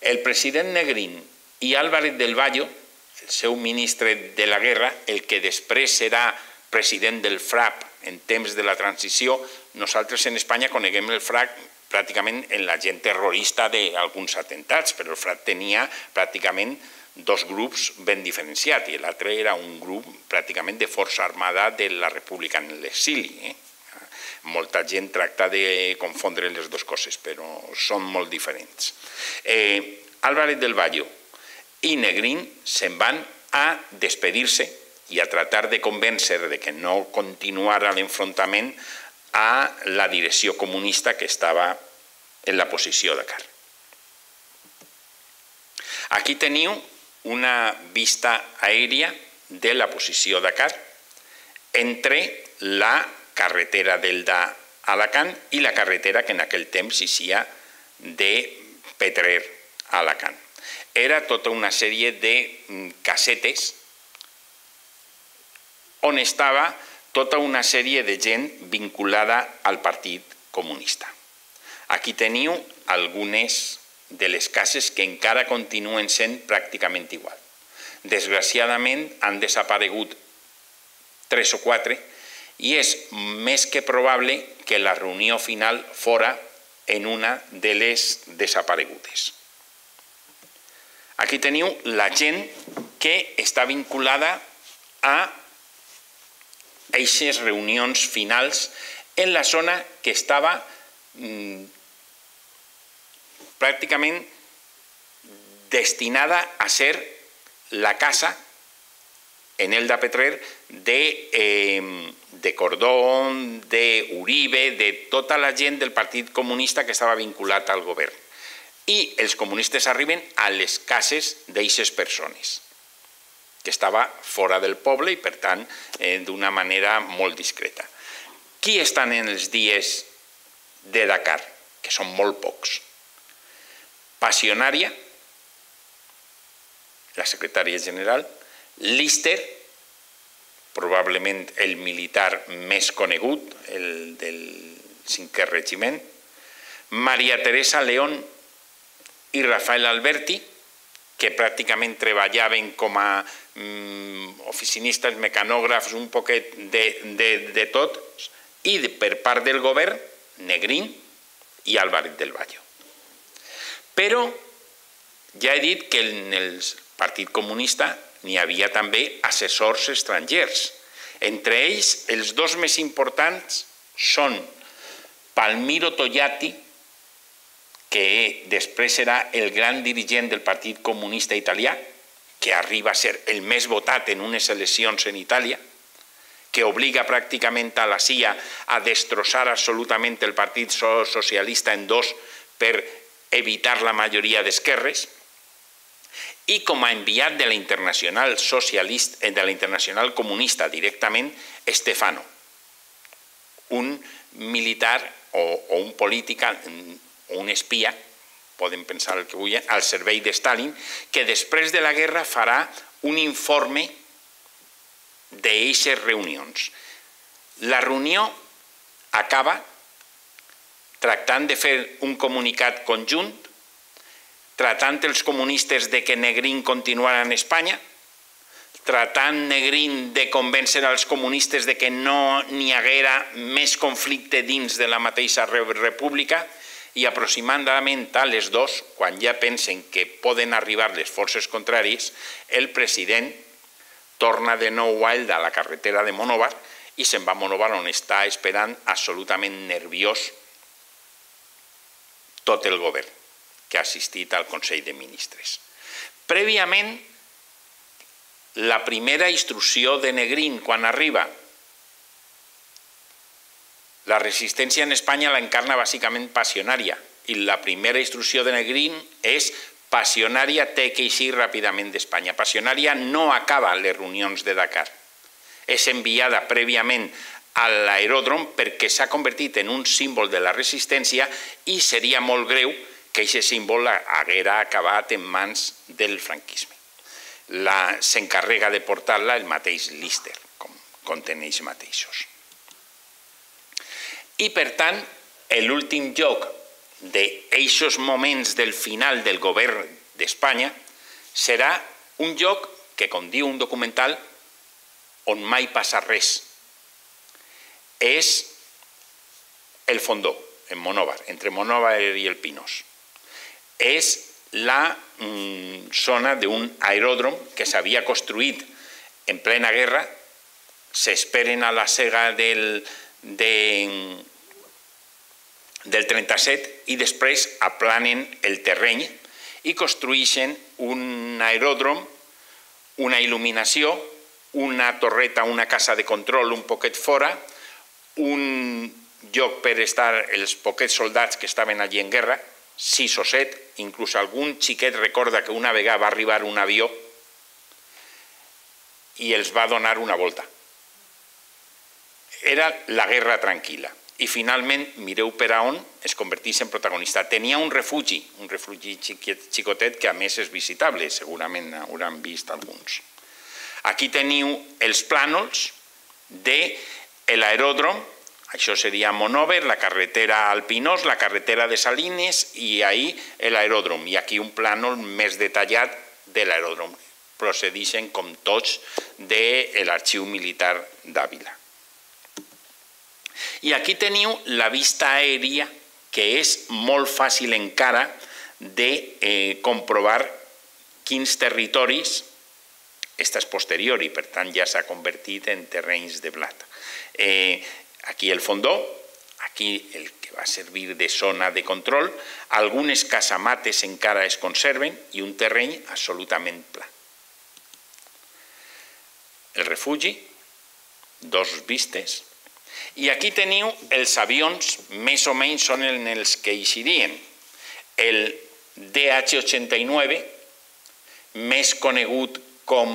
el presidente Negrín i Álvarez del Vayo, el seu ministre de la guerra, el que després serà president del FRAP en temps de la transició. Nosaltres en Espanya coneguem el FRAP pràcticament en la gent terrorista d'alguns atentats, però el FRAP tenia pràcticament dos grups ben diferenciats i l'altre era un grup pràcticament de Força Armada de la República en l'Exili. Molta gent tracta de confondre les dues coses, però són molt diferents. Álvarez del Vayo i Negrín se'n van a despedir-se i a tratar de convèncer que no continuara l'enfrontament a la direcció comunista que estava en la posició de Dakar. Aquí teniu una vista aèria de la posició de Dakar entre la carretera d'Elda a Alacant i la carretera que en aquell temps hi havia de Petrer a Alacant. Era tota una sèrie de casetes on estava tota una sèrie de gent vinculada al Partit Comunista. Aquí teniu algunes de les cases que encara continuen sent pràcticament igual. Desgraciadament han desaparegut 3 o 4 i és més que probable que la reunió final fora en una de les desaparegudes. Aquí teniu la gent que està vinculada a aquestes reunions finals en la zona que estava pràcticament destinada a ser la casa en el de Petrer de Cordón, d'Uribe, de tota la gent del Partit Comunista que estava vinculat al govern. I els comunistes arriben a les cases d'aquestes persones, que estava fora del poble i, per tant, d'una manera molt discreta. Qui estan en els dies de Dakar? Que són molt pocs. Pasionaria, la secretària general, Lister, probablement el militar més conegut, el del 5è regiment, María Teresa León, i Rafael Alberti, que pràcticament treballaven com a oficinistes, mecanògrafs, un poquet de tot, i per part del govern, Negrín i Álvarez del Vayo. Però ja he dit que en el Partit Comunista n'hi havia també assessors estrangers. Entre ells, els dos més importants són Palmiro Togliatti, que després serà el gran dirigent del Partit Comunista Italià, que arriba a ser el més votat en unes eleccions en Itàlia, que obliga pràcticament a la CIA a destrossar absolutament el Partit Socialista en dos per evitar la majoria d'esquerres, i com a enviat de la Internacional Comunista directament, Stefano, un militar o un polític o un espia, poden pensar el que vulguin, al servei de Stalin, que després de la guerra farà un informe d'aquestes reunions. La reunió acaba tractant de fer un comunicat conjunt, tratant els comunistes de que Negrín continuarà en Espanya, tratant Negrín de convèncer als comunistes de que no n'hi haguera més conflicte dins de la mateixa república, i aproximadament a les 2, quan ja pensen que poden arribar les forces contràries, el president torna de nou a Elda a la carretera de Monóvar i se'n va a Monóvar on està esperant absolutament nerviós tot el govern que ha assistit al Consell de Ministres. Prèviament, la primera instrucció de Negrín quan arriba, la resistència en Espanya l'encarna bàsicament Pasionaria i la primera instrucció de Negrín és Pasionaria té que eixir ràpidament d'Espanya. Pasionaria no acaba les reunions de Dakar. És enviada prèviament a l'aeròdrom perquè s'ha convertit en un símbol de la resistència i seria molt greu que aquest símbol haguera acabat en mans del franquisme. S'encarrega de portar-la el mateix Lister, com conten ells mateixos. I, per tant, l'últim lloc d'aquests moments del final del govern d'Espanya serà un lloc que, com diu un documental, on mai passa res. És el Fondó, en Monóvar, entre Monóvar i el Pinós. És la zona d'un aeròdrom que s'havia construït en plena guerra. S'esperen a la sega del 37 i després aplanen el terreny i construeixen un aeròdrom, una il·luminació, una torreta, una casa de control un poquet fora, un lloc per estar els poquets soldats que estaven allí en guerra, 6 o 7, inclús algun xiquet recorda que una vegada va arribar un avió i els va donar una volta. Era la guerra tranquil·la i finalment, mireu per a on es convertís en protagonista. Tenia un refugi xicotet que a més és visitable, segurament hauran vist alguns. Aquí teniu els plànols de l'aeròdrom, això seria Monóvar, la carretera al Pinós, la carretera de Salines i ahí l'aeròdrom. I aquí un plànol més detallat de l'aeròdrom. Procedixen, com tots, de l'arxiu militar d'Àvila. I aquí teniu la vista aèria, que és molt fàcil encara de comprovar quins territoris. Aquesta és posterior i, per tant, ja s'ha convertit en terrenys de blat. Aquí el Fondó, aquí el que va servir de zona de control, algunes casamates encara es conserven i un terreny absolutament pla. El refugi, 2 vistes, i aquí teniu els avions, més o menys són en els que eixirien. El DH-89, més conegut com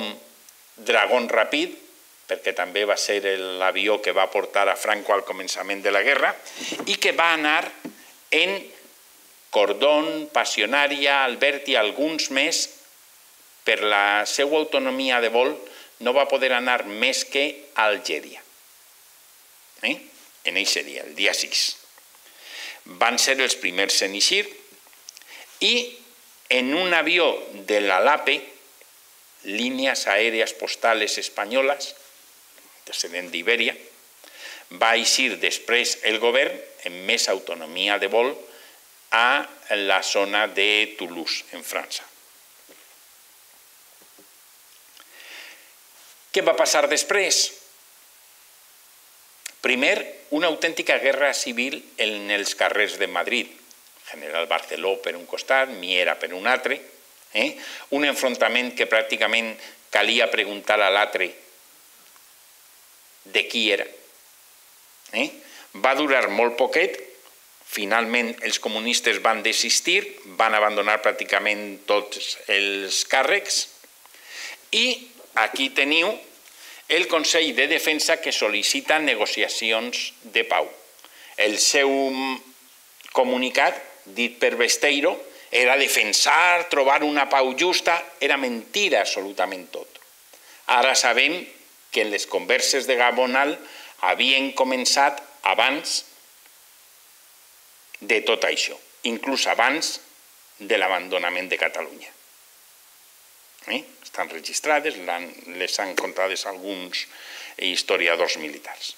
Dragón Rapid, perquè també va ser l'avió que va portar a Franco al començament de la guerra i que va anar en Cordón, Pasionaria, Alberti, alguns més. Per la seva autonomia de vol no va poder anar més que a Algèria. En aquest dia, el dia 6. Van ser els primers en eixir i en un avió de l'ALAPE, líneas aéreas postales españolas, antecedent d'Iberia, va eixir després el govern en més autonomia de vol a la zona de Toulouse, en França. Què va passar després? Primer, una autèntica guerra civil en els carrers de Madrid. General Barceló per un costat, Miera per un altre. Un enfrontament que pràcticament calia preguntar a l'altre de qui era. Va durar molt poquet, finalment els comunistes van desistir, van abandonar pràcticament tots els càrrecs, i aquí teniu el Consell de Defensa que sol·licita negociacions de pau. El seu comunicat, dit per Besteiro, era defensar, trobar una pau justa, era mentira absolutament tot. Ara sabem que les converses de Gabonal havien començat abans de tot això, inclús abans de l'abandonament de Catalunya. Estan registrades, les han contades alguns historiadors militars.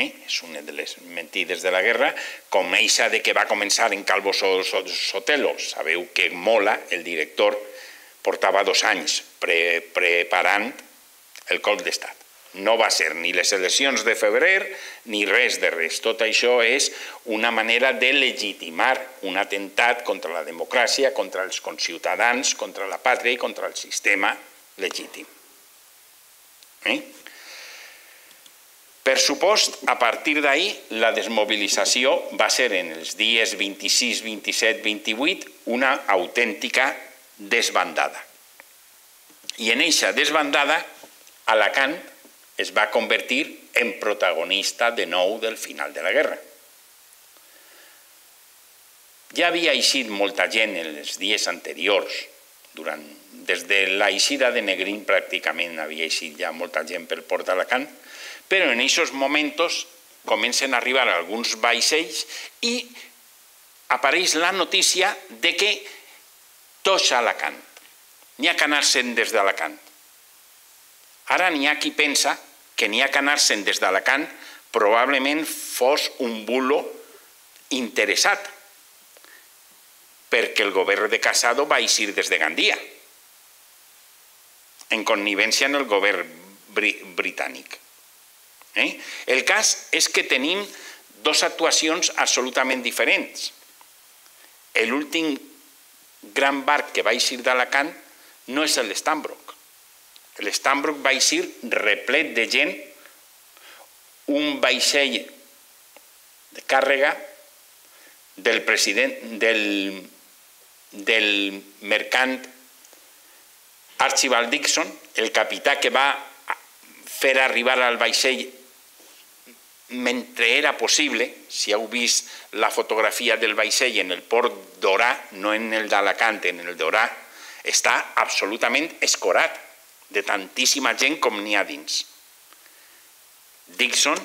És una de les mentides de la guerra, com eixa de que va començar en Calvo Sotelo. Sabeu que Mola, el director, portava 2 anys preparant el cop d'estat. No va ser ni les eleccions de febrer ni res de res. Tot això és una manera de legitimar un atemptat contra la democràcia, contra els conciutadans, contra la pàtria i contra el sistema legítim. Per supost, a partir d'ahir, la desmobilització va ser en els dies 26, 27, 28 una autèntica desbandada. I en eixa desbandada, Alacant es va convertir en protagonista de nou del final de la guerra. Ja havia eixit molta gent en els dies anteriors. Des de l'eixida de Negrín pràcticament havia eixit ja molta gent pel port d'Alacant, però en aquests moments comencen a arribar alguns vaixells i apareix la notícia de que tots a Alacant. N'hi ha que anar-se'n des d'Alacant. Ara n'hi ha qui pensa que n'hi ha que anar-se'n des d'Alacant probablement fos un bulo interessat, perquè el govern de Casado va eixir des de Gandia, en connivència amb el govern britànic. El cas és que tenim dues actuacions absolutament diferents. L'últim gran barc que va eixir d'Alacant no és l'Stambrook. L'Stambrook va eixir replet de gent, un vaixell de càrrega del president del mercant Archibald Dickson, el capità que va fer arribar al vaixell mentre era possible. Si heu vist la fotografia del vaixell en el port d'Orà, no en el d'Alacant, en el d'Orà, està absolutament escorat de tantíssima gent com n'hi ha dins. Dickson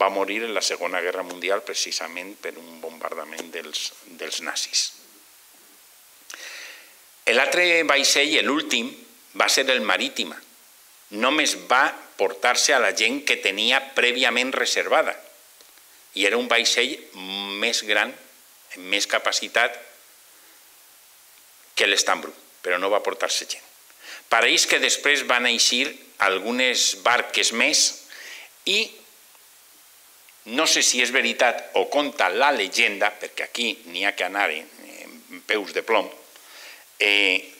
va morir en la Segona Guerra Mundial precisament per un bombardament dels nazis. L'altre vaixell, l'últim, va ser el Marítima. Només va portar-se a la gent que tenia prèviament reservada. I era un vaixell més gran, amb més capacitat que l'Stambrook, però no va portar-se gent. Pareix que després van eixir algunes barques més i no sé si és veritat o conta la llegenda, perquè aquí n'hi ha que anar en peus de plom,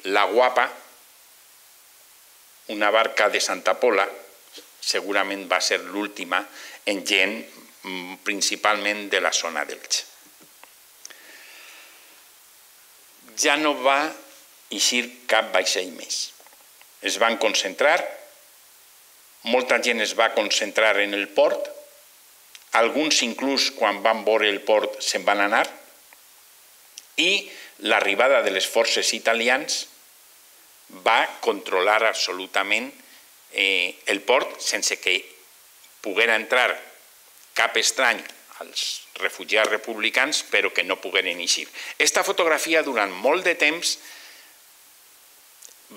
la Guapa, una barca de Santa Pola, segurament va ser l'última en gent principalment de la zona d'Elx. Ja no va eixir cap vaixell més. Es van concentrar, molta gent es va concentrar en el port, alguns inclús quan van veure el port se'n van anar, i l'arribada de les forces italians va controlar absolutament el port sense que poguera entrar cap estrany als refugiats republicans, però que no pogueren eixir. Aquesta fotografia durant molt de temps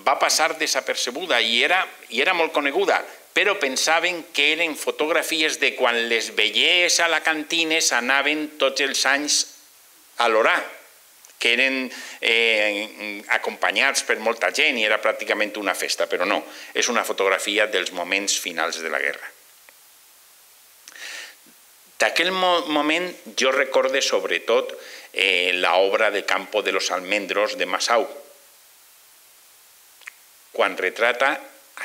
va passar desapercebuda i era molt coneguda, però pensaven que eren fotografies de quan les vellers alacantines anaven tots els anys a l'Orà, que eren acompanyats per molta gent i era pràcticament una festa, però no, és una fotografia dels moments finals de la guerra. D'aquell moment jo recorde sobretot l'obra de Campo de los Almendros de Masau, quan retrata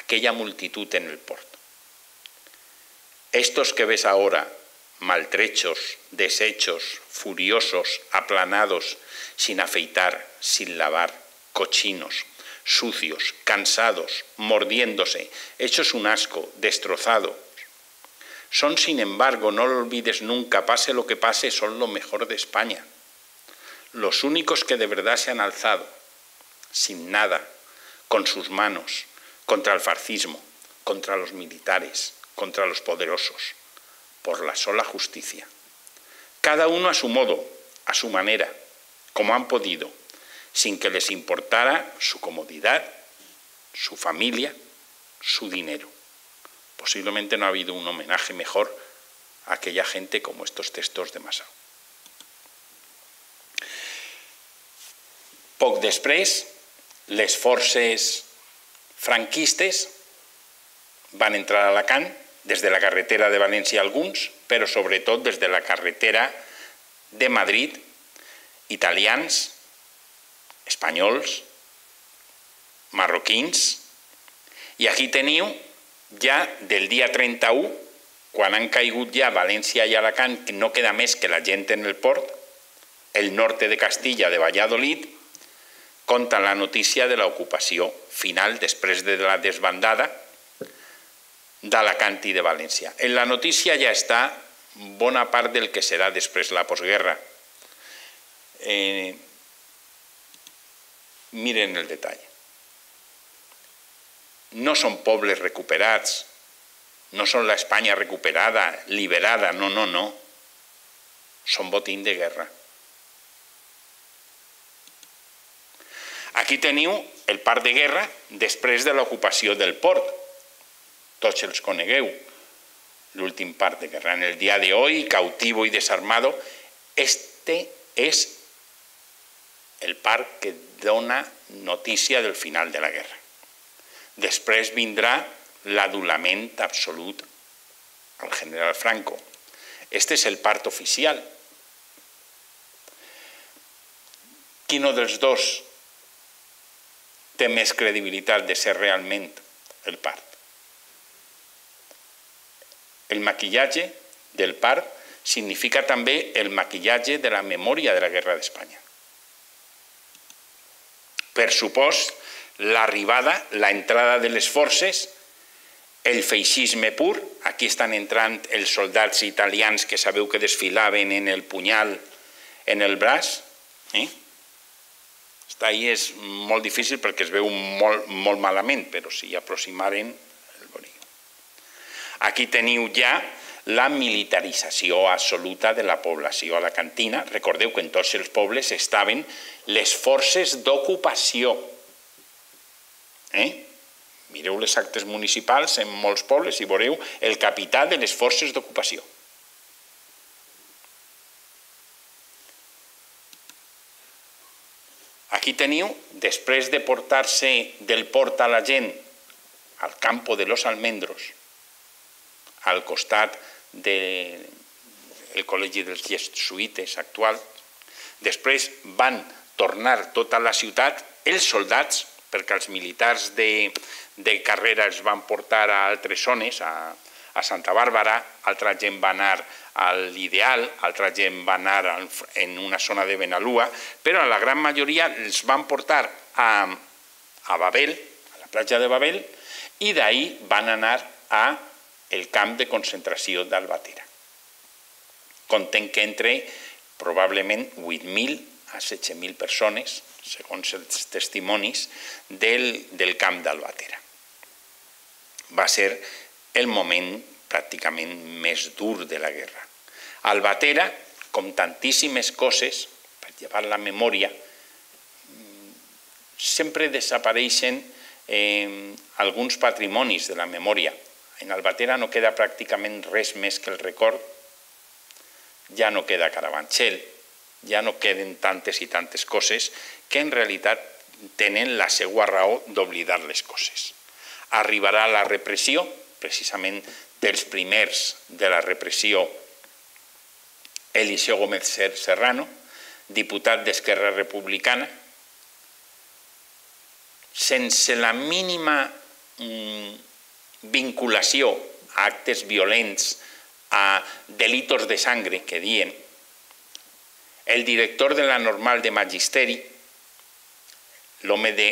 aquella multitud en el port. Estos que ves ahora, maltrechos, deshechos, furiosos, aplanados, sin afeitar, sin lavar, cochinos, sucios, cansados, mordiéndose, hechos un asco, destrozados. Son, sin embargo, no lo olvides nunca, pase lo que pase, son lo mejor de España. Los únicos que de verdad se han alzado, sin nada, con sus manos, contra el fascismo, contra los militares, contra los poderosos, por la sola justicia. Cada uno a su modo, a su manera, como han podido, sin que les importara su comodidad, su familia, su dinero. Posiblemente no ha habido un homenaje mejor a aquella gente como estos textos de Masau. Poc després, les forces franquistes van entrar a Alacant, des de la carretera de València alguns, però sobretot des de la carretera de Madrid, italians, espanyols, marroquins, i aquí teniu ja del dia 31, quan han caigut ja València i Alacant, que no queda més que la gent en el port, el norte de Castilla, de Valladolid, conta la notícia de l'ocupació final després de la desbandada d'Alacant i de València. En la notícia ja està bona part del que serà després la postguerra. Miren el detall. No són pobles recuperats, no són la Espanya recuperada, liberada, no, no, no. Són botín de guerra. Aquí teniu el part de guerra després de l'ocupació del port. Tots els conegueu. L'últim part de guerra. En el día de hoy, cautivo y desarmado, este es el part que dona notícia del final de la guerra. Després vindrà l'adulament absolut al general Franco. Este és el part oficial. Quin dels dos té més credibilitat de ser realment el part? El maquillatge del part significa també el maquillatge de la memòria de la Guerra d'Espanya. Per supost, l'arribada, la entrada de les forces, el feixisme pur, aquí estan entrant els soldats italians que sabeu que desfilaven en el punyal, en el braç. Ahí és molt difícil perquè es veu molt malament, però si aproximaren el voliu. Aquí teniu ja la militarització absoluta de la població alacantina. Recordeu que en tots els pobles estaven les forces d'ocupació. Mireu les actes municipals en molts pobles i veureu el capità de les forces d'ocupació. Aquí teniu, després de portar-se del port a la gent al campo de los almendros, al costat del col·legi dels jesuïtes actual, després van tornar tota la ciutat els soldats, perquè els militars de carrera els van portar a altres zones, a Santa Bàrbara, altra gent va anar a l'Ideal, altra gent va anar en una zona de Benalúa, però la gran majoria els van portar a Babel, a la platja de Babel, i d'ahí van anar al camp de concentració d'Albatera. Compten que entre probablement 8.000 a 7.000 persones, segons els testimonis, del camp d'Albatera. Va ser el moment pràcticament més dur de la guerra. Albatera, com tantíssimes coses, per llevar la memòria, sempre desapareixen alguns patrimonis de la memòria. En Albatera no queda pràcticament res més que el record. Ja no queda Carabanchel, ja no queden tantes i tantes coses que en realitat tenen la seva raó d'oblidar les coses. Arribarà la repressió, precisament dels primers de la repressió, Eliseo Gómez Serrano, diputat d'Esquerra Republicana, sense la mínima vinculació a actes violents, a delitos de sangre que diuen, el director de la normal de Magisteri, l'home de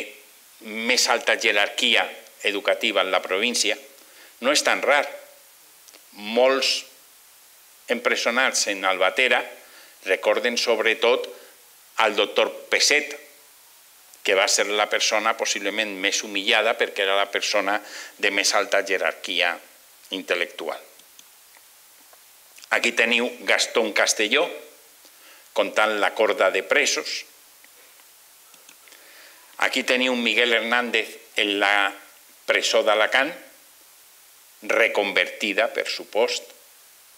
més alta jerarquia educativa en la província. No és tan rar. Molts empresonats en Albatera recorden sobretot al doctor Peset, que va ser la persona possiblement més humillada perquè era la persona de més alta jerarquia intel·lectual. Aquí teniu Gastón Castelló comptant la corda de presos. Aquí teniu Miguel Hernández en la presó d'Alacant, reconvertida, per supost.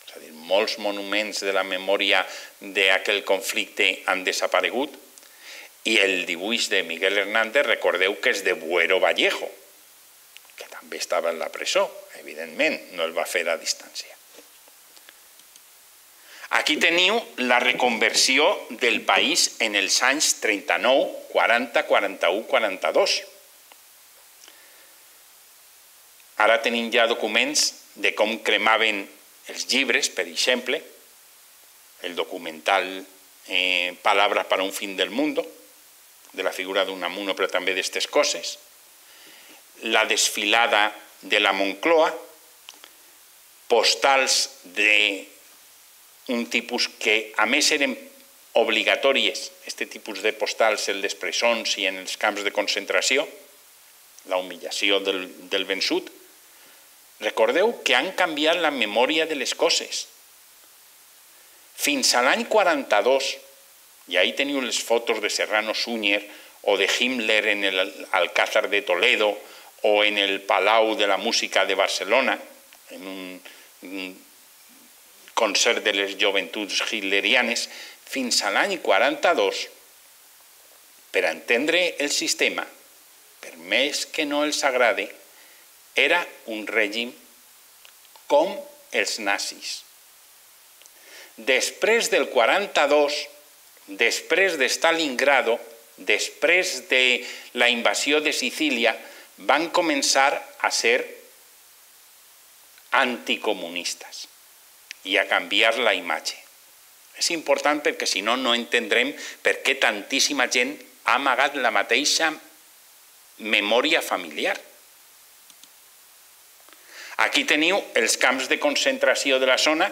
És a dir, molts monuments de la memòria d'aquell conflicte han desaparegut. I el dibuix de Miguel Hernández, recordeu que és de Buero Vallejo, que també estava en la presó, evidentment, no el va fer a distància. Aquí teniu la reconversió del país en els anys 39, 40, 41, 42. Ara tenim ja documents de com cremaven els llibres, per exemple, el documental Palabras para un fin del mundo, de la figura d'un Amuno, però també d'aquestes coses, la desfilada de la Moncloa, postals d'un tipus que, a més, eren obligatòries, aquest tipus de postals en les presons i en els camps de concentració, la humillació del vençut. Recordeu que han canviat la memòria de les coses. Fins a l'any 42, i ahí teniu les fotos de Serrano Súñer o de Himmler en el Alcázar de Toledo o en el Palau de la Música de Barcelona, en un concert de les joventuts hitlerianes, fins a l'any 42, per entendre el sistema, per més que no els agrade, era un règim com els nazis. Després del 42, després de Stalingrado, després de la invasió de Sicília, van començar a ser anticomunistes i a canviar la imatge. És important perquè si no, no entendrem per què tantíssima gent ha amagat la mateixa memòria familiar. Aquí teniu els camps de concentració de la zona,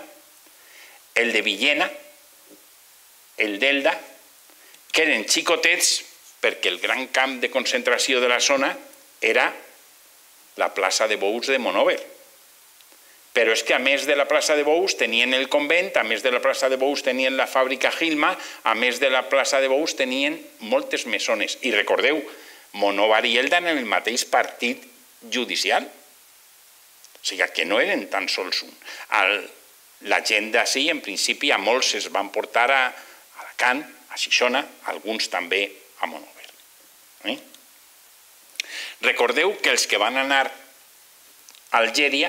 el de Villena, el d'Elda, que eren xicotets perquè el gran camp de concentració de la zona era la plaça de Bous de Monóvar. Però és que a més de la plaça de Bous tenien el convent, a més de la plaça de Bous tenien la fàbrica Gilma, a més de la plaça de Bous tenien moltes mesones. I recordeu, Monóvar i Elda en el mateix partit judicial. O sigui que no eren tan sols un. La gent d'ací, en principi, a molts es van portar a Alacant, a Xixona, alguns també a Monóvar. Recordeu que els que van anar a Algèria,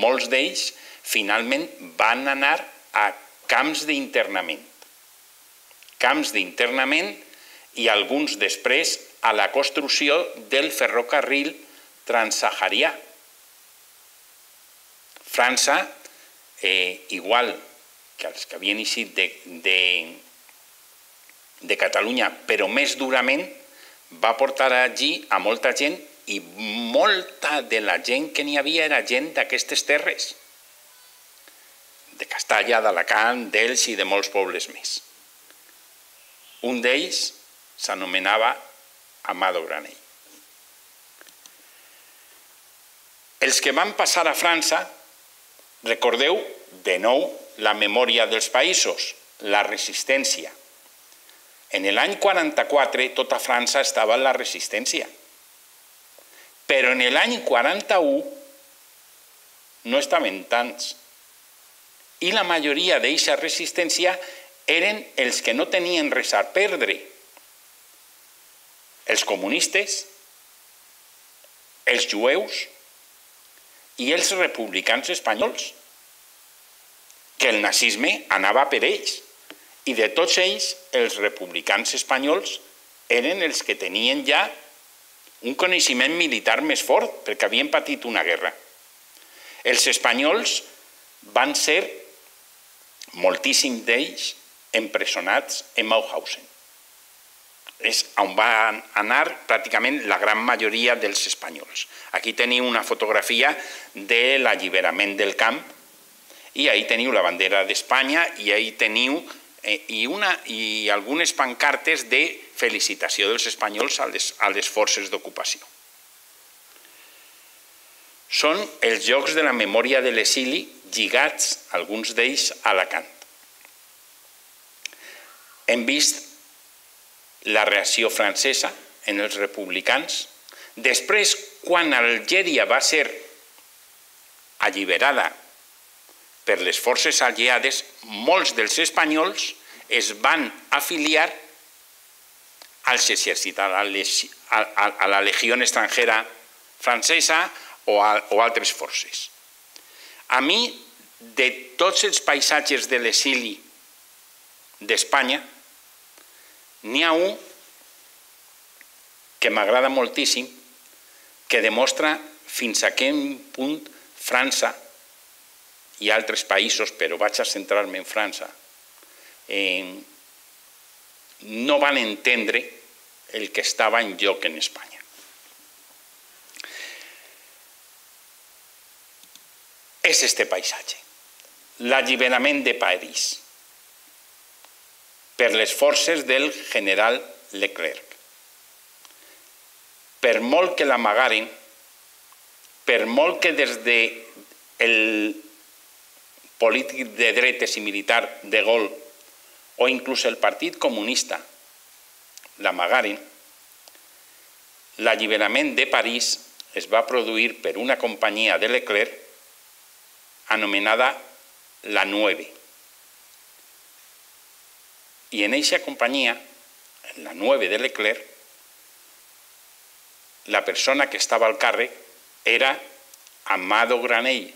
molts d'ells finalment van anar a camps d'internament i alguns després a la construcció del ferrocarril transsaharià. França, igual que els que havien eixit de Catalunya, però més durament, va portar allí a molta gent i molta de la gent que n'hi havia era gent d'aquestes terres, de Castalla, d'Alacant, d'Elx i de molts pobles més. Un d'ells s'anomenava Amado Granell. Els que van passar a França, recordeu de nou la memòria dels països, la resistència. En l'any 44 tota França estava en la resistència. Però en l'any 41 no estaven tants. I la majoria d'eixa resistència eren els que no tenien res a perdre. Els comunistes, els jueus i els republicans espanyols. Que el nazisme anava per ells. I de tots ells, els republicans espanyols eren els que tenien ja un coneixement militar més fort, perquè havien patit una guerra. Els espanyols van ser, moltíssims d'ells, empresonats en Mauthausen. És on van anar pràcticament la gran majoria dels espanyols. Aquí teniu una fotografia de l'alliberament del camp, i ahí teniu la bandera d'Espanya, i ahí teniu i algunes pancartes de felicitació dels espanyols a les forces d'ocupació. Són els llocs de la memòria de l'exili lligats, alguns d'ells, a Alacant. Hem vist la reacció francesa en els republicans. Després, quan Algèria va ser alliberada per les forces aliades, molts dels espanyols es van afiliar a la legió estrangera francesa o altres forces. A mi, de tots els paisatges de l'exili d'Espanya, n'hi ha un que m'agrada moltíssim, que demostra fins a quin punt França i altres països, però vaig a centrar-me en França, no van entendre el que estava en joc en Espanya. És este paisatge, l'alliberament de París per les forces del general Leclerc. Per molt que l'amagaren, per molt que des del polític de dretes i militar de Gaulle, o inclús el Partit Comunista la Magarin, l'alliberament de París es va produir per una companyia de Leclerc anomenada la 9. I en eixa companyia, en la 9 de Leclerc, la persona que estava al càrrec era Amado Granell,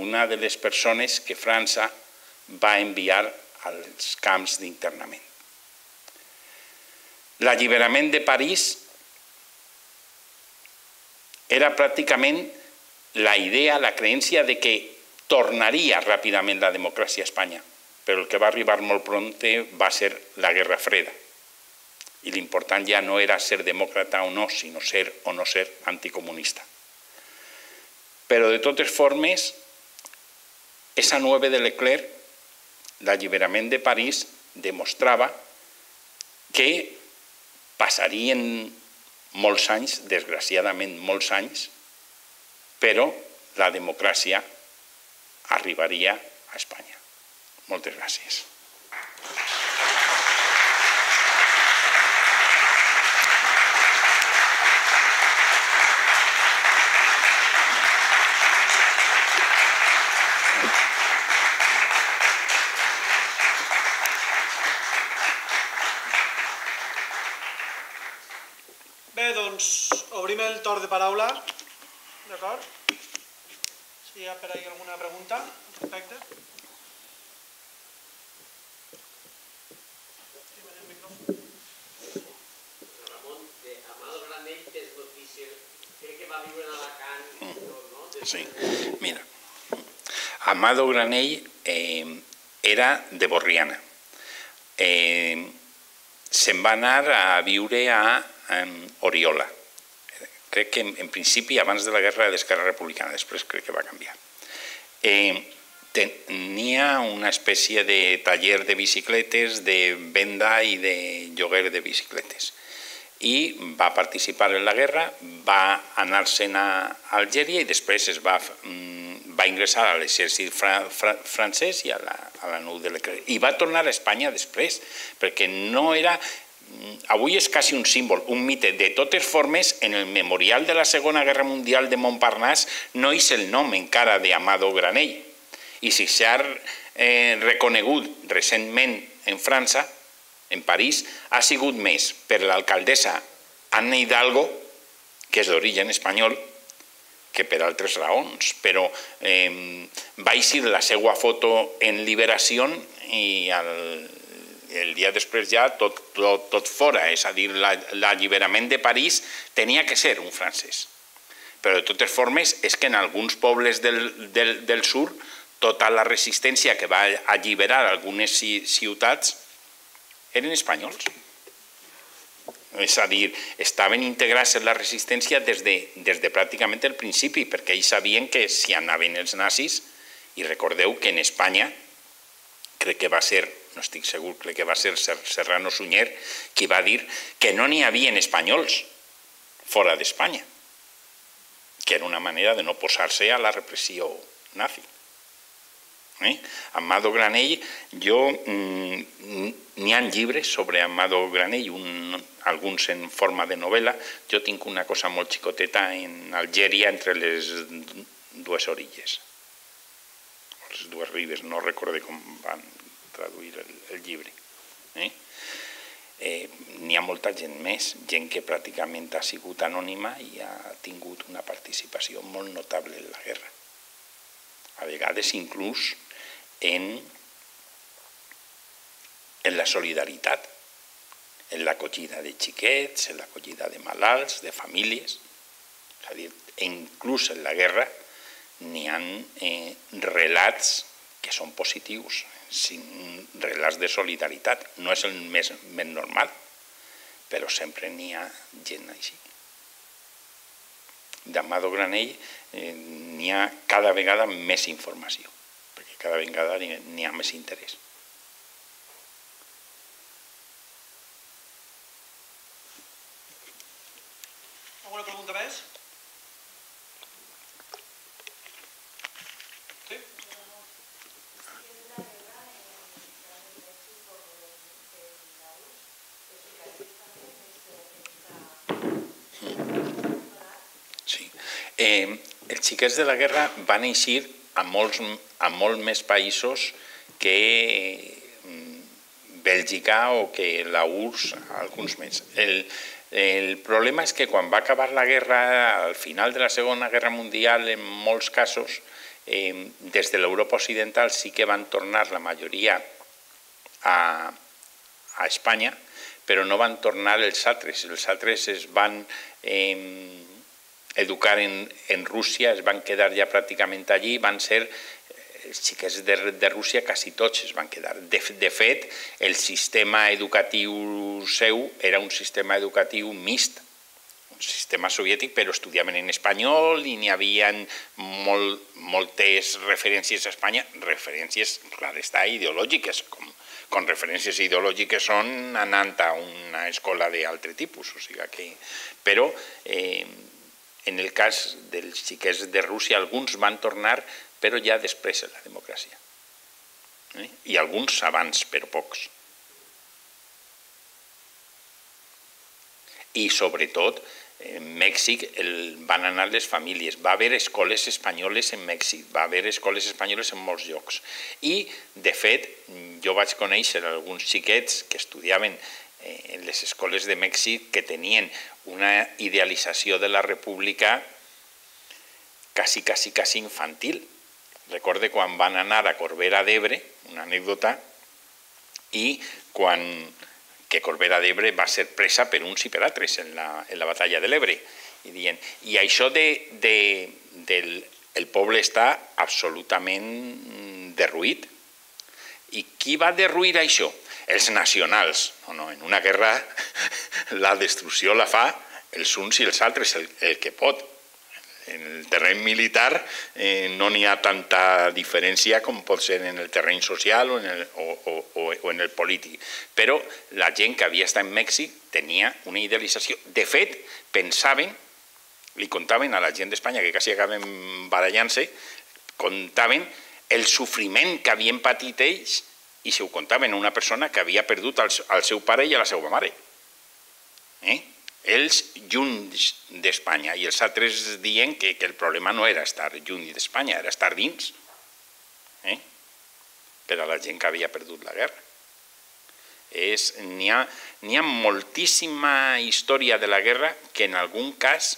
una de les persones que França va enviar als camps d'internament. L'alliberament de París era pràcticament la idea, la creència de que tornaria ràpidament la democràcia a Espanya, però el que va arribar molt prompte va ser la Guerra Freda. I l'important ja no era ser demòcrata o no, sinó ser o no ser anticomunista. Però de totes formes, esa 9 de Leclerc, l'alliberament de París, demostrava que passarien molts anys, desgraciadament molts anys, però la democràcia arribaria a Espanya. Moltes gràcies. Obrim el torn de paraula, d'acord? Si hi ha per ahí alguna pregunta al respecte. Ramon, de Amado Granell, que és notícia, crec que va viure en Alacant. Sí, mira, Amado Granell era de Borriana. Se'n va anar a viure a Oriola. Crec que en principi abans de la guerra d'Esquerra Republicana, després crec que va canviar. Tenia una espècie de taller de bicicletes, de venda i de lloguer de bicicletes. I va participar en la guerra, va anar-se'n a Algèria i després va ingressar a l'exèrcit francès i a la Nou de Leclerc. I va tornar a Espanya després, perquè no era... Avui és quasi un símbol, un mite. De totes formes, en el memorial de la Segona Guerra Mundial de Montparnasse no és el nom encara d'Amado Granell. I si s'ha reconegut recentment en França, en París, ha sigut més per l'alcaldessa Anna Hidalgo, que és d'origen espanyol, que per altres raons. Però va eixir la seva foto en Liberació i el dia després ja tot fora, és a dir, l'alliberament de París tenia que ser un francès. Però de totes formes és que en alguns pobles del sud tota la resistència que va alliberar algunes ciutats eren espanyols. És a dir, estaven integrats en la resistència des de pràcticament el principi, perquè ells sabien que s'hi anaven els nazis, i recordeu que en Espanya crec que va ser, no estic segur, crec que va ser Serrano Sunyer qui va dir que no n'hi havia espanyols fora d'Espanya, que era una manera de no posar-se a la repressió nazi. Amado Granell, n'hi ha llibres sobre Amado Granell, alguns en forma de novel·la. Jo tinc una cosa molt xicoteta en Algèria, entre les dues orilles, les dues ribes, no recordo com van traduir el llibre. N'hi ha molta gent més, gent que pràcticament ha sigut anònima i ha tingut una participació molt notable en la guerra. A vegades inclús en la solidaritat, en l'acollida de xiquets, en l'acollida de malalts, de famílies. És a dir, inclús en la guerra n'hi ha relats que són positius, relats de solidaritat. No és el més normal, però sempre n'hi ha gent així. D'Amado Granell n'hi ha cada vegada més informació, perquè cada vegada n'hi ha més interès. Alguna pregunta més? Els xiquets de la guerra van eixir a molts més països que Bèlgica o que la URSS, alguns més. El problema és que quan va acabar la guerra, al final de la Segona Guerra Mundial, en molts casos, des de l'Europa Occidental sí que van tornar la majoria a Espanya, però no van tornar els altres. Els altres es van educar en Rússia, es van quedar ja pràcticament allí, van ser... Els xiquets de Rússia quasi tots es van quedar. De fet, el sistema educatiu seu era un sistema educatiu mixt, un sistema soviètic, però estudiaven en espanyol i n'hi havia moltes referències a Espanya, referències, clar està, ideològiques, com referències ideològiques són anant a una escola d'altre tipus. Però en el cas dels xiquets de Rússia, alguns van tornar però ja després de la democràcia. I alguns abans, però pocs. I sobretot, en Mèxic van anar les famílies. Va haver escoles espanyoles en Mèxic, va haver escoles espanyoles en molts llocs. I, de fet, jo vaig conèixer alguns xiquets que estudiaven en les escoles de Mèxic que tenien una idealització de la república quasi infantil. Recorde quan van anar a Corbera d'Ebre, una anècdota, i que Corbera d'Ebre va ser presa per uns i per altres en la batalla de l'Ebre. I això del poble està absolutament derruït. I qui va derruir això? Els nacionals. En una guerra la destrucció la fa els uns i els altres, el que pot. En el terreny militar no n'hi ha tanta diferència com pot ser en el terreny social o en el polític. Però la gent que havia estat en Mèxic tenia una idealització. De fet, pensaven, li contaven a la gent d'Espanya, que quasi acaben barallant-se, contaven el sofriment que havien patit ells i se ho contaven a una persona que havia perdut al seu pare i a la seva mare. Ells junts d'Espanya, i els altres diuen que el problema no era estar junts d'Espanya, era estar dins, per a la gent que havia perdut la guerra. N'hi ha moltíssima història de la guerra que en algun cas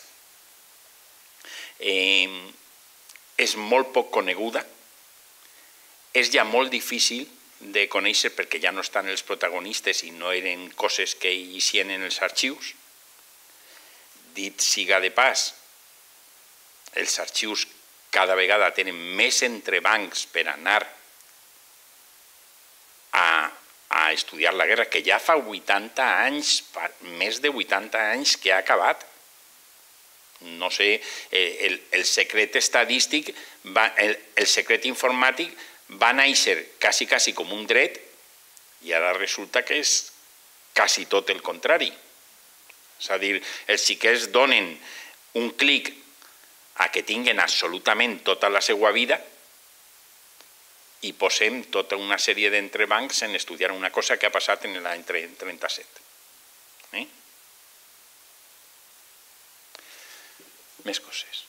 és molt poc coneguda, és ja molt difícil de conèixer perquè ja no estan els protagonistes i no eren coses que hi havia en els arxius. Dit siga de pas, els arxius cada vegada tenen més entrebancs per anar a estudiar la guerra, que ja fa 80 anys, més de 80 anys que ha acabat. No sé, el secret estadístic, el secret informàtic va néixer quasi com un dret i ara resulta que és quasi tot el contrari. És a dir, els xiquets donen un clic a que tinguin absolutament tota la seva vida i posem tota una sèrie d'entrebancs en estudiar una cosa que ha passat en l'any 37. Més coses.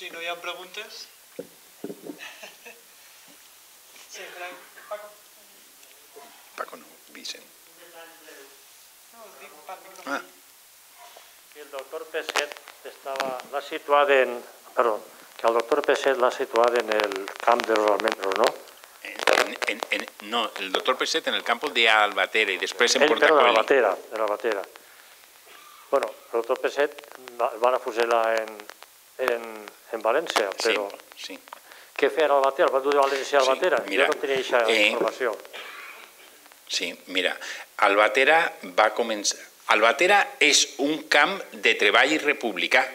Si no hi ha preguntes? Sí, Frank. Paco. Paco no, Vicent. No, dic Paco. Ah. El doctor Peset l'ha situat en... Perdó, que el doctor Peset l'ha situat en el camp de los almendros, ¿no? No, el doctor Peset en el campo de Albatera y después en Portacoeli. En Albatera, en Albatera. Bueno, el doctor Peset van a fusilar en València, però què feia a Albatera? El van dur de València a Albatera? Jo no tenia aquesta informació. Sí, mira, Albatera va començar... Albatera és un camp de treball republicà.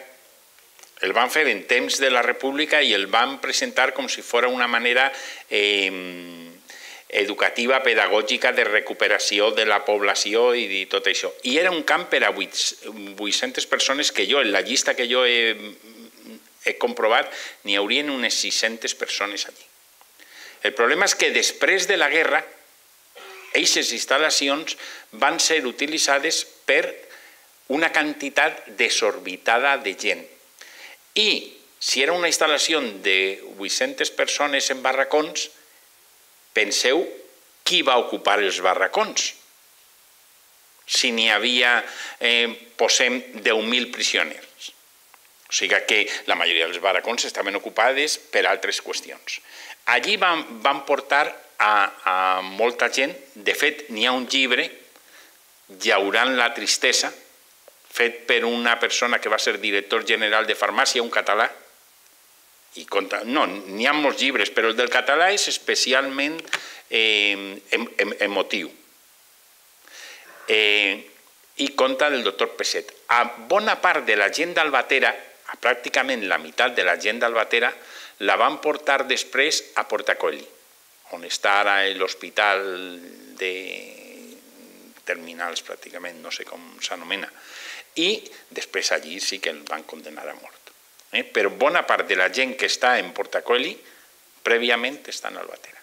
El van fer en temps de la república i el van presentar com si fos una manera educativa, pedagògica, de recuperació de la població i tot això. I era un camp per a 800 persones que jo, en la llista que jo he comprovat, n'hi haurien unes 600 persones allí. El problema és que després de la guerra aquestes instal·lacions van ser utilitzades per una quantitat desorbitada de gent. I si era una instal·lació de 800 persones en barracons, penseu qui va ocupar els barracons. Si n'hi havia, posem, 10.000 prisioners. O sigui que la majoria dels barracons estaven ocupades per altres qüestions. Allí van portar a molta gent. De fet, n'hi ha un llibre, Llaurant la tristesa, fet per una persona que va ser director general de farmàcia, un català. No, n'hi ha molts llibres, però el del català és especialment emotiu. I conta del doctor Peset. A bona part de la gent d'Albatera, a pràcticament la meitat de la gent d'Albatera, la van portar després a Portacoeli, on està ara l'hospital de terminals, pràcticament, no sé com s'anomena. I després allí sí que el van condenar a mort. Però bona part de la gent que està en Portacoeli prèviament està en Albatera.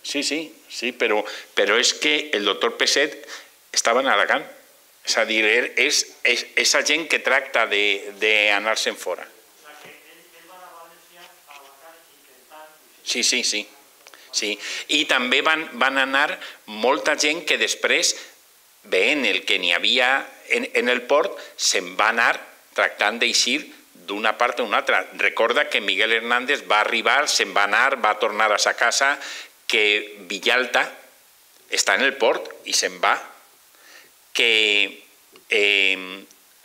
Sí, però és que el doctor Peset estava en Alacant. És a dir, és aquesta gent que tracta d'anar-se'n fora. O sigui, ell va a València, a Alacant, intentant... Sí. I també van anar molta gent que després, veient el que n'hi havia en el port, se'n va anar tractant d'eixir d'una part a una altra. Recorda que Miguel Hernández va arribar, se'n va anar, va tornar a sa casa... que Villalta està en el port i se'n va, que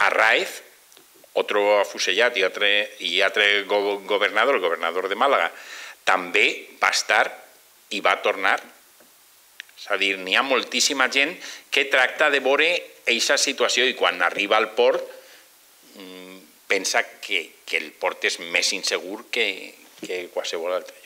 Arraez, altre afusellat i altre governador, el governador de Màlaga, també va estar i va tornar. És a dir, n'hi ha moltíssima gent que tracta de veure aquesta situació i quan arriba al port pensa que el port és més insegur que qualsevol altre.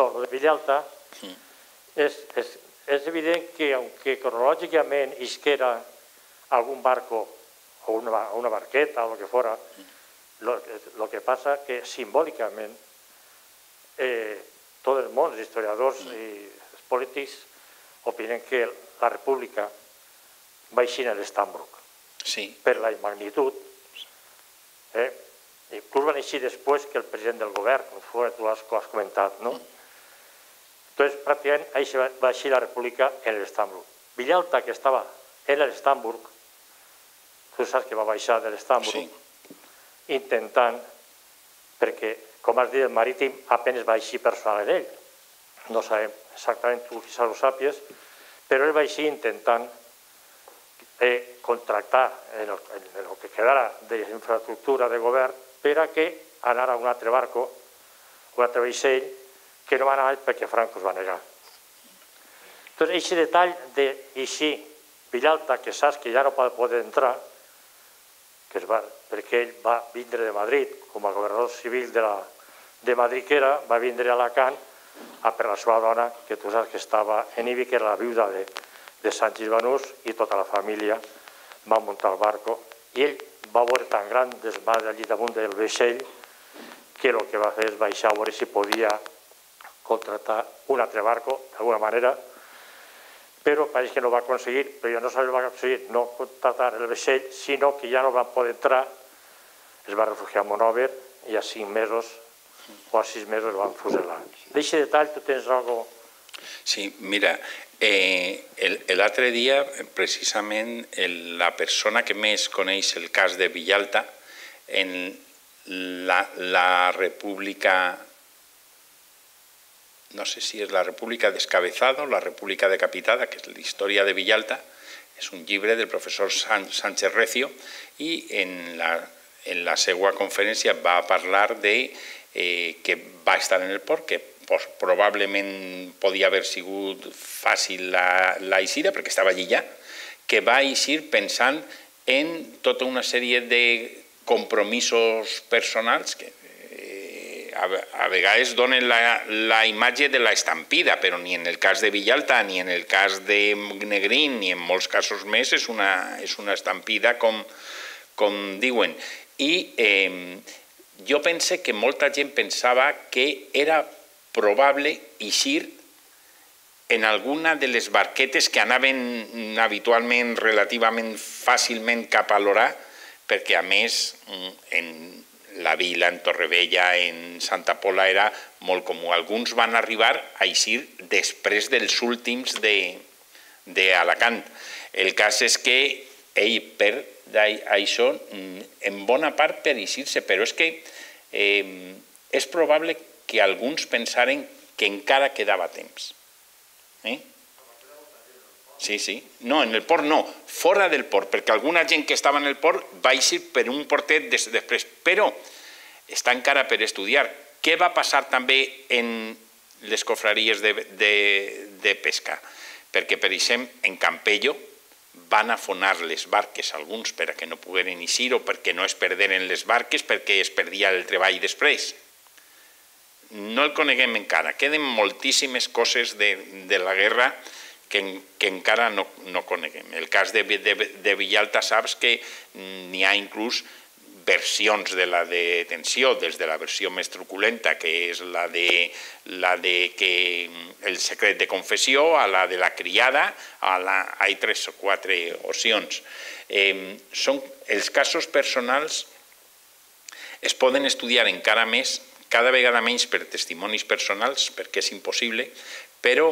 No, lo de Villalta es evidente que aunque cronológicamente isquera algún barco o una barqueta o lo que fuera, lo que pasa que simbólicamente todo el mundo, historiadores y políticos, opinan que la República va en el Stambrook. Sí. Per la magnitud, inclús van així després que el president del govern, tu has comentat, no? Entonces, pràcticament, així va així la república en l'Stambrook. Villalta, que estava en l'Stambrook, tu saps que va baixar de l'Stambrook, intentant, perquè, com has dit, el marítim apenas va així personal en ell. No sabem exactament, tu quizás ho sàpies, però ell va així intentant contractar en el que quedara de infraestructura de govern per a que anara un altre barco, un altre vaixell, que no va anar perquè Franco es va negar. Entonces, aquest detall d'així, Villalta, que saps que ja no va poder entrar, perquè ell va vindre de Madrid, com a governador civil de Madrid que era, va vindre a Alacant per la seva dona, que tu saps que estava en Ibi, que era la viuda de Sánchez Banús, i tota la família va muntar el barco, i ell va veure tan gran desmadre allí damunt del vaixell que el que va fer és baixar a veure si podia contractar un altre barco d'alguna manera, però pareix que no ho va aconseguir, però jo no sabia que va aconseguir no contractar el vaixell, sinó que ja no va poder entrar, es va refugiar a Monóvar i a 5 mesos o a 6 mesos van fuselar. D'eixe detall tu tens alguna cosa? Sí, mira, l'altre dia, precisament, la persona que més coneix el cas de Villalta en la república, no sé si és la república descabezada o la república decapitada, que és la història de Villalta, és un llibre del professor Sánchez Recio, i en la seva conferència va parlar que va estar en el port, que probablement podia haver sigut fàcil l'eixida, perquè estava allí ja, que vais a ir pensant en tota una sèrie de compromisos personals que a vegades donen la imatge de la estampida, però ni en el cas de Villalta, ni en el cas de Negrín, ni en molts casos més, és una estampida, com diuen. I jo pense que molta gent pensava que era probable eixir en alguna de les barquetes que anaven habitualment relativament fàcilment cap a l'Orà, perquè a més en la vila, en Torrevella, en Santa Pola era molt comú. Alguns van arribar a eixir després dels últims d'Alacant. El cas és que ell perd això en bona part per eixir-se, però és que és probable que alguns pensaren que encara quedava temps. Sí. No, en el port no, fora del port, perquè alguna gent que estava en el port va eixir per un portet després, però està encara per estudiar. Què va passar també en les confraries de pesca? Perquè, per exemple, en Campello van afonar les barques, alguns perquè no pogueren eixir o perquè no es perderen les barques, perquè es perdia el treball després. No el coneguem encara, queden moltíssimes coses de la guerra que encara no coneguem. El cas de Villalta saps que n'hi ha inclús versions de la detenció, des de la versió més truculenta, que és la de que el secret de confessió, a la de la criada, hi ha 3 o 4 opcions. Els casos personals es poden estudiar encara més, cada vegada menys per testimonis personals, perquè és impossible, però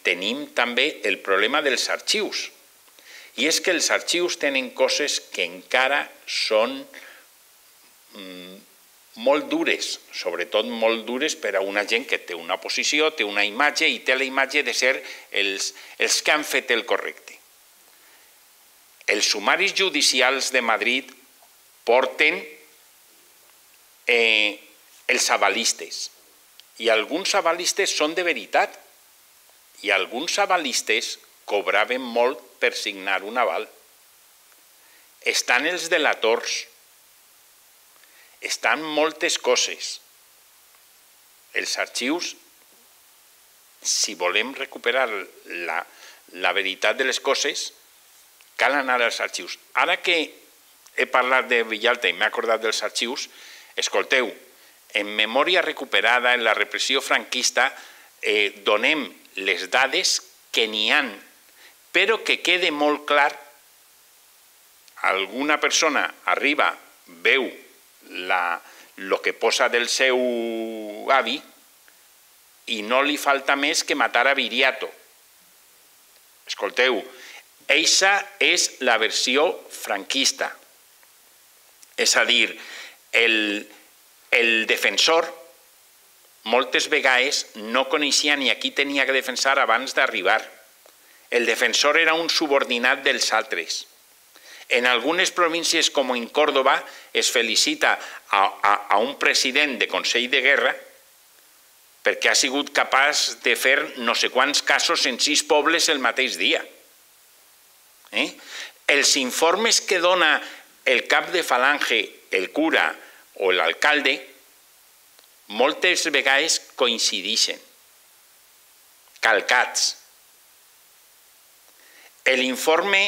tenim també el problema dels arxius. I és que els arxius tenen coses que encara són molt dures, sobretot molt dures per a una gent que té una posició, té una imatge i té la imatge de ser els que han fet el correcte. Els sumaris judicials de Madrid porten els avalistes, i alguns avalistes són de veritat, i alguns avalistes cobraven molt per signar un aval. Estan els delators, estan moltes coses. Els arxius, si volem recuperar la veritat de les coses, cal anar als arxius. Ara que he parlat de Villalta i m'he acordat dels arxius, escolteu, en memòria recuperada, en la repressió franquista, donem les dades que n'hi han, però que quede molt clar, alguna persona arriba, veu el que posa del seu avi i no li falta més que matar a Viriato. Escolteu, eixa és la versió franquista. És a dir, el defensor moltes vegades no coneixia ni a qui tenia que defensar abans d'arribar. El defensor era un subordinat dels altres. En algunes províncies, com en Córdoba, es felicita a un president de Consell de Guerra perquè ha sigut capaç de fer no sé quants casos en 6 pobles el mateix dia. Els informes que dona el cap de falange, el cura o l'alcalde, moltes vegades coincideixen, calcats. L'informe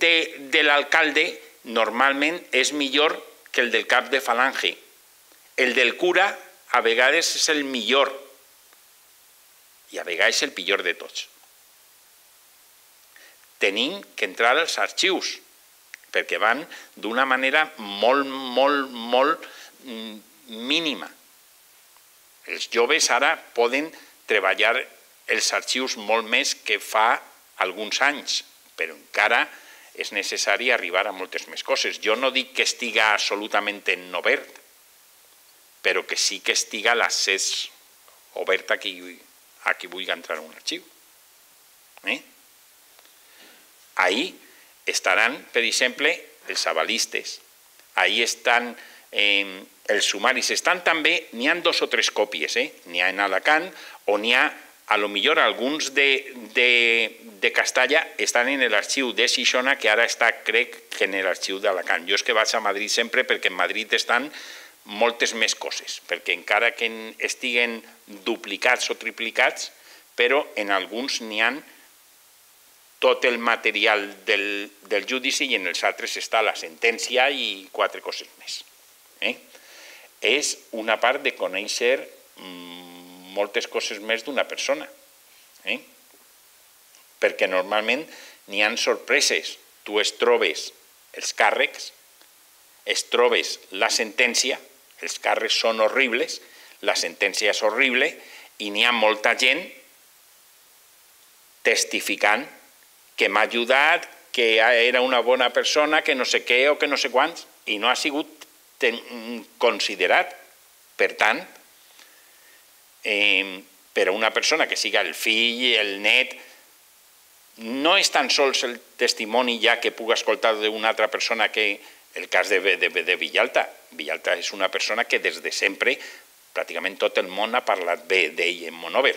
de l'alcalde normalment és millor que el del cap de falange. El del cura a vegades és el millor i a vegades el pitjor de tots. Tenim que entrar als arxius perquè van d'una manera molt, molt, molt mínima. Els joves ara poden treballar els arxius molt més que fa alguns anys, però encara és necessari arribar a moltes més coses. Jo no dic que estiga absolutament en obert, però que sí que estiga l'accés obert a qui vulgui entrar a un arxiu. Ahí estaran, per exemple, els avalistes. Ahí estan els sumaris. Estan també, n'hi ha 2 o 3 còpies, n'hi ha en Alacant o n'hi ha a lo mejor alguns de Castalla estan en l'arxiu de Xixona, que ara està, crec, en l'arxiu d'Alacant. Jo és que vaig a Madrid sempre perquè en Madrid estan moltes més coses, perquè encara que estiguen duplicats o triplicats, però en alguns n'hi ha tot el material del judici i en els altres està la sentència i quatre coses més. És una part de conèixer moltes coses més d'una persona, perquè normalment n'hi ha sorpreses. Tu es trobes els càrrecs, es trobes la sentència, els càrrecs són horribles, la sentència és horrible i n'hi ha molta gent testificant que m'ha ajudat, que era una bona persona, que no sé què o que no sé quants, i no ha sigut considerat. Per tant, per a una persona que siga el fill, el net, no és tan sols el testimoni ja que puc escoltar d'una altra persona que el cas de Villalta. Villalta és una persona que des de sempre pràcticament tot el món ha parlat bé d'ell en Monóvar.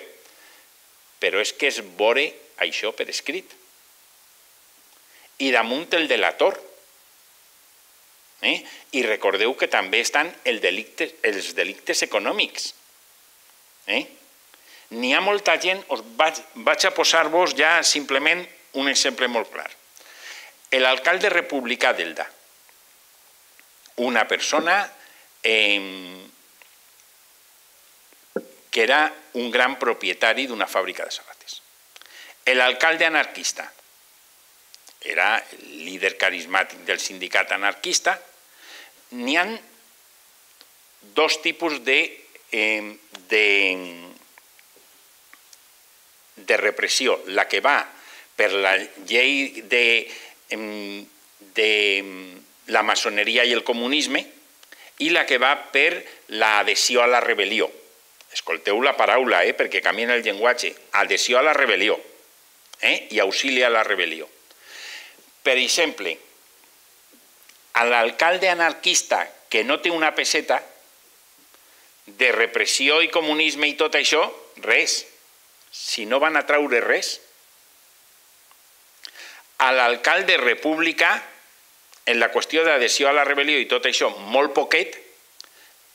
Però és que es veure això per escrit. I damunt el delator. I recordeu que també estan els delictes econòmics. N'hi ha molta gent, vaig a posar-vos ja simplement un exemple molt clar. L'alcalde republicà d'Elda, una persona que era un gran propietari d'una fàbrica de sabates. L'alcalde anarquista, era el líder carismàtic del sindicat anarquista. N'hi ha dos tipus de repressió, la que va per la llei de la maçoneria i el comunisme i la que va per l'adhesió a la rebel·lió. Escolteu la paraula, perquè canvien el llenguatge. Adhesió a la rebel·lió i auxili a la rebel·lió. Per exemple, a l'alcalde anarquista que no té una peseta de repressió i comunisme i tot això, res. Si no van a traure res. A l'alcalde republicà, en la qüestió d'adhesió a la rebel·lió i tot això, molt poquet,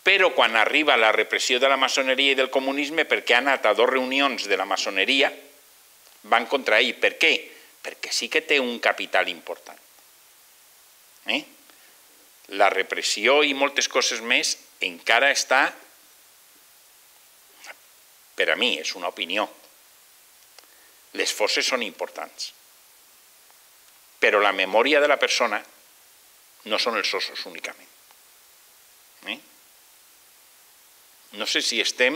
però quan arriba la repressió de la maçoneria i del comunisme, perquè han anat a dues reunions de la maçoneria, van contra ell. Per què? Perquè sí que té un capital important. La repressió i moltes coses més encara està, per a mi, és una opinió. Les fosses són importants, però la memòria de la persona no són els ossos únicament. No sé si estem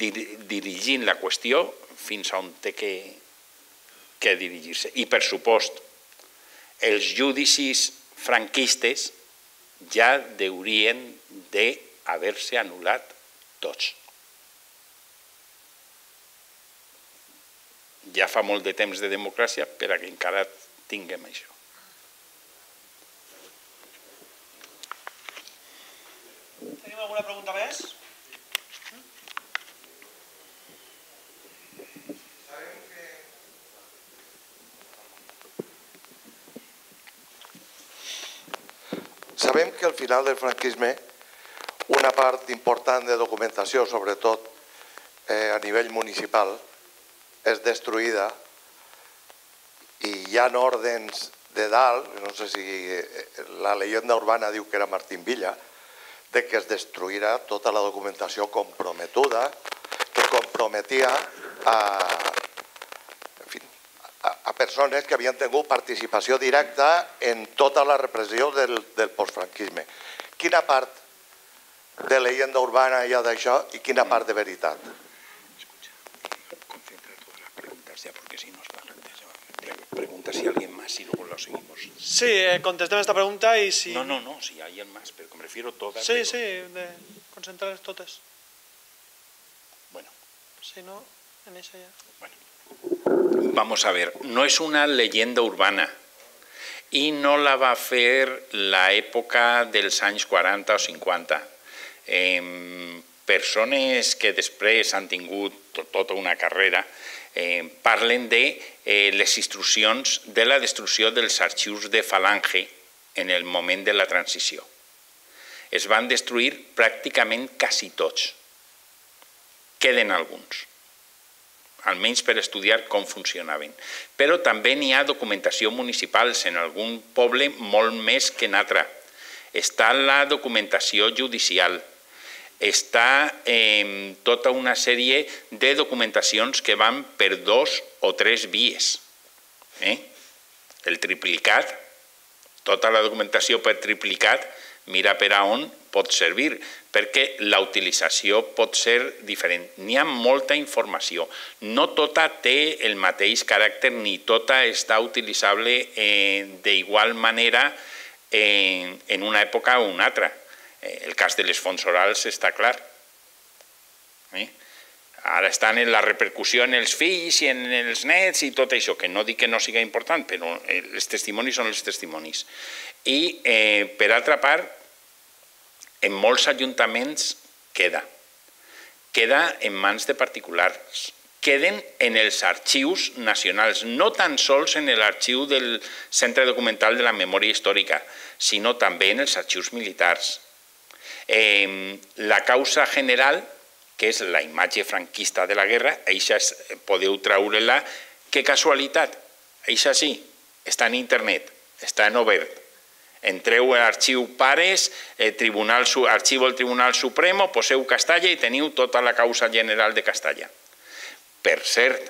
dirigint la qüestió fins a on té que dirigir-se. I, per supost, els judicis franquistes ja haurien d'haver-se anul·lat tots. Ja fa molt de temps de democràcia perquè encara tinguem això. Tenim alguna pregunta més? Sabem que al final del franquisme una part important de documentació, sobretot a nivell municipal, és destruïda i hi ha ordres de dalt, no sé si la llegenda urbana diu que era Martín Villa, de que es destruirà tota la documentació comprometuda que comprometia a persones que havien tingut participació directa en tota la repressió del postfranquisme. Quina part de llegenda urbana hi ha d'això i quina part de veritat? Pregunta si alguien más y luego lo seguimos. Sí, contestem esta pregunta y si... No, si hay alguien más, pero me refiero todas. Sí, de concentrar totes. Bueno. Si no, en esa ya. Bueno. Vamos a ver, no es una leyenda urbana y no la va a hacer la época dels anys 40 o 50. persones que després han tingut tota una carrera parlen de les instruccions de la destrucció dels arxius de Falange en el moment de la transició. Es van destruir pràcticament quasi tots. Queden alguns, almenys per estudiar com funcionaven. Però també n'hi ha documentació municipal en algun poble molt més que en altre. Està la documentació judicial, està tota una sèrie de documentacions que van per 2 o 3 vies. El triplicat, tota la documentació per triplicat, mira per a on pot servir, perquè la utilització pot ser diferent. N'hi ha molta informació. No tota té el mateix caràcter, ni tota està utilitzable d'igual manera en una època o una altra. El cas de les fonts orals està clar. Ara estan en la repercussió en els fills i en els nets i tot això, que no dic que no sigui important, però els testimonis són els testimonis. I, per altra part, en molts ajuntaments queda. Queda en mans de particulars. Queden en els arxius nacionals, no tan sols en l'arxiu del Centre Documental de la Memòria Històrica, sinó també en els arxius militars. La causa general, que és la imatge franquista de la guerra, això podeu treure-la. Que casualitat, això sí, està en internet, està en obert. Entreu a l'arxiu Pares, arxiu del Tribunal Supremo, poseu Castalla i teniu tota la causa general de Castalla. Per cert,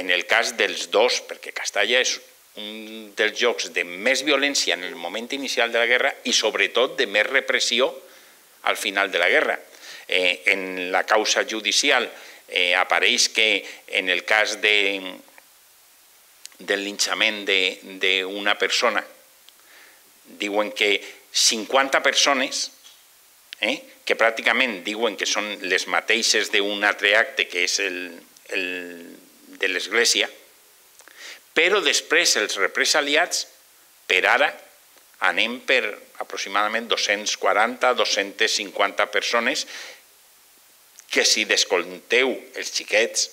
en el cas dels dos, perquè Castalla és un dels llocs de més violència en el moment inicial de la guerra i sobretot de més repressió al final de la guerra. En la causa judicial apareix que en el cas del linxament d'una persona diuen que 50 persones, que pràcticament diuen que són les mateixes d'un altre acte que és el de l'Església, però després els represaliats, per ara, anem per aproximadament 240-250 persones que si descompteu els xiquets,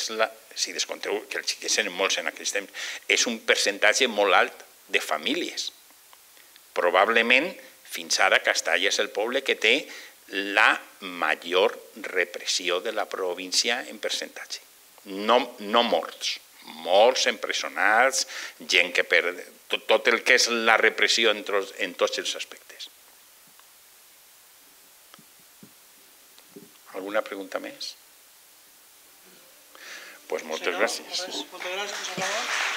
si descompteu que els xiquets eren molts en aquells temps, és un percentatge molt alt de famílies. Probablement, fins ara, Castalla és el poble que té la major repressió de la província en percentatge. No morts, morts, empresonats, gent que perd... Tot el que és la repressió en tots els aspectes. Alguna pregunta més? Doncs moltes gràcies.